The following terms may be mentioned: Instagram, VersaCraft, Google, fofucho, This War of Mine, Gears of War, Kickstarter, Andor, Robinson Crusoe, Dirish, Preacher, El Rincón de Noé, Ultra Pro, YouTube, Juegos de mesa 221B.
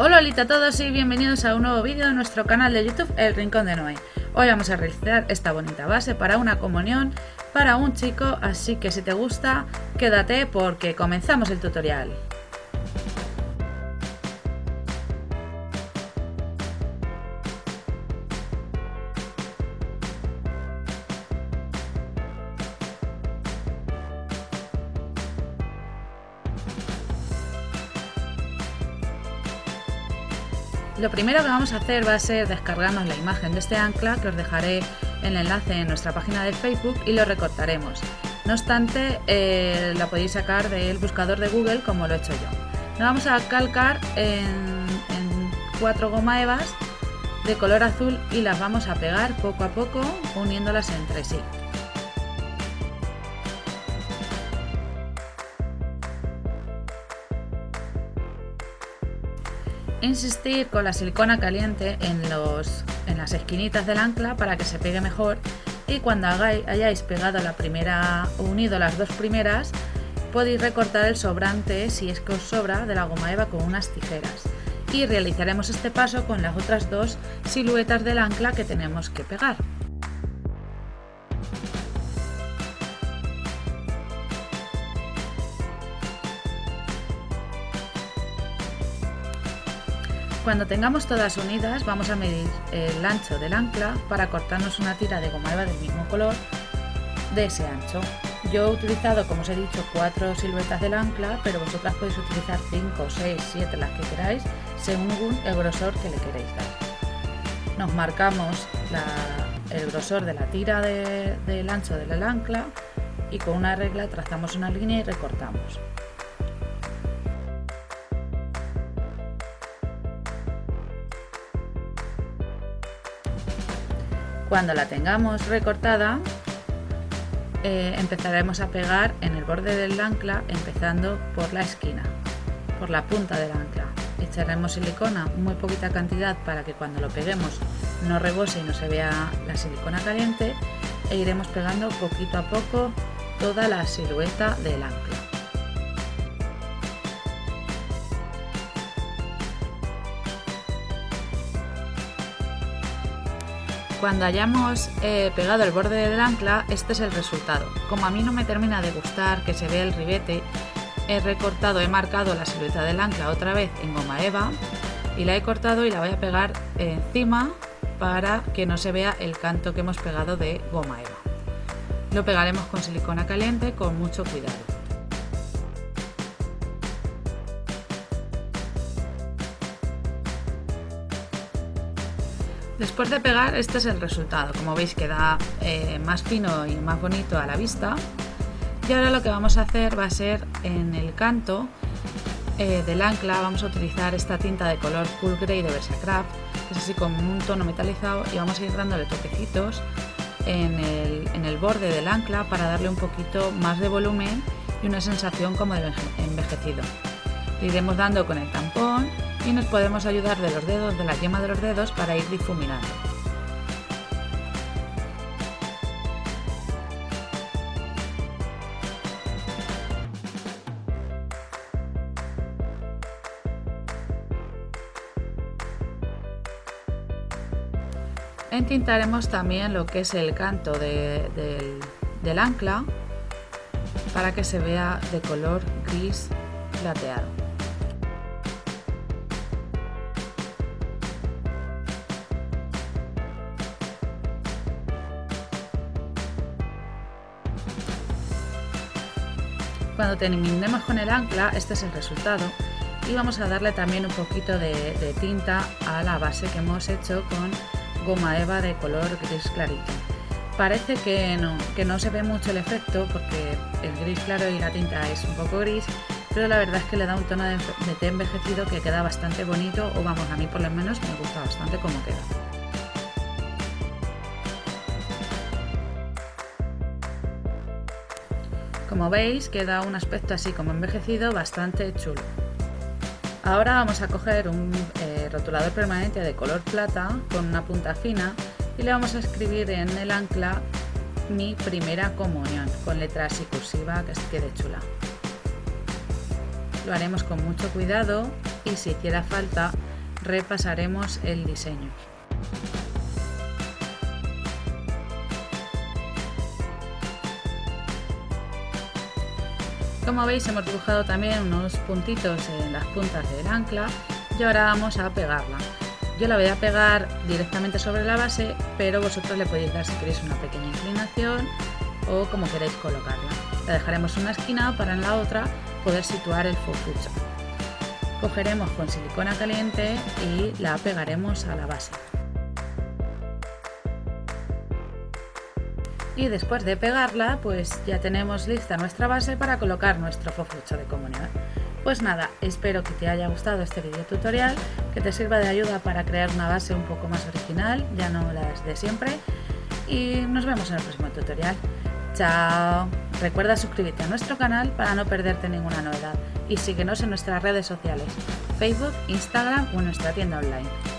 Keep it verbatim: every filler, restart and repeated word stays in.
Hola, hola a todos y bienvenidos a un nuevo vídeo de nuestro canal de YouTube El Rincón de Noé. Hoy vamos a realizar esta bonita base para una comunión para un chico, así que si te gusta, quédate porque comenzamos el tutorial. Lo primero que vamos a hacer va a ser descargarnos la imagen de este ancla, que os dejaré el enlace en nuestra página de Facebook, y lo recortaremos. No obstante, eh, la podéis sacar del buscador de Google como lo he hecho yo. Lo vamos a calcar en, en cuatro goma evas de color azul y las vamos a pegar poco a poco uniéndolas entre sí. Insistir con la silicona caliente en, los, en las esquinitas del ancla para que se pegue mejor, y cuando hagáis, hayáis pegado la primera, unido las dos primeras, podéis recortar el sobrante, si es que os sobra, de la goma eva con unas tijeras, y realizaremos este paso con las otras dos siluetas del ancla que tenemos que pegar. Cuando tengamos todas unidas, vamos a medir el ancho del ancla para cortarnos una tira de goma eva del mismo color de ese ancho. Yo he utilizado, como os he dicho, cuatro siluetas del ancla, pero vosotras podéis utilizar cinco, seis, siete, las que queráis, según el grosor que le queréis dar. Nos marcamos la, el grosor de la tira de, del ancho del ancla y con una regla trazamos una línea y recortamos. Cuando la tengamos recortada, eh, empezaremos a pegar en el borde del ancla, empezando por la esquina, por la punta del ancla. Echaremos silicona, muy poquita cantidad, para que cuando lo peguemos no rebose y no se vea la silicona caliente, e iremos pegando poquito a poco toda la silueta del ancla. Cuando hayamos eh, pegado el borde del ancla, este es el resultado. Como a mí no me termina de gustar que se vea el ribete, he recortado, he marcado la silueta del ancla otra vez en goma eva y la he cortado y la voy a pegar encima para que no se vea el canto que hemos pegado de goma eva. Lo pegaremos con silicona caliente con mucho cuidado. Después de pegar, este es el resultado. Como veis, queda eh, más fino y más bonito a la vista. Y ahora lo que vamos a hacer va a ser en el canto eh, del ancla. Vamos a utilizar esta tinta de color Cool Grey de VersaCraft, que es así como un tono metalizado, y vamos a ir dándole toquecitos en el, en el borde del ancla para darle un poquito más de volumen y una sensación como de envejecido. Le iremos dando con el tampón y nos podemos ayudar de los dedos, de la yema de los dedos, para ir difuminando. Entintaremos también lo que es el canto de, del, del ancla para que se vea de color gris plateado. Cuando terminemos con el ancla, este es el resultado, y vamos a darle también un poquito de, de tinta a la base que hemos hecho con goma eva de color gris clarito. Parece que no, que no se ve mucho el efecto porque el gris claro y la tinta es un poco gris, pero la verdad es que le da un tono de, de té envejecido que queda bastante bonito, o vamos, a mí por lo menos me gusta bastante cómo queda. Como veis, queda un aspecto así como envejecido bastante chulo. Ahora vamos a coger un eh, rotulador permanente de color plata con una punta fina y le vamos a escribir en el ancla "Mi primera comunión" con letra así cursiva, que quede chula. Lo haremos con mucho cuidado y si hiciera falta repasaremos el diseño. Como veis, hemos dibujado también unos puntitos en las puntas del ancla y ahora vamos a pegarla. Yo la voy a pegar directamente sobre la base, pero vosotros le podéis dar si queréis una pequeña inclinación o como queréis colocarla. La dejaremos en una esquina para en la otra poder situar el fofucha. Cogeremos con silicona caliente y la pegaremos a la base. Y después de pegarla, pues ya tenemos lista nuestra base para colocar nuestro fofucha de comunidad. Pues nada, espero que te haya gustado este video tutorial, que te sirva de ayuda para crear una base un poco más original, ya no las de siempre, y nos vemos en el próximo tutorial. ¡Chao! Recuerda suscribirte a nuestro canal para no perderte ninguna novedad y síguenos en nuestras redes sociales, Facebook, Instagram o en nuestra tienda online.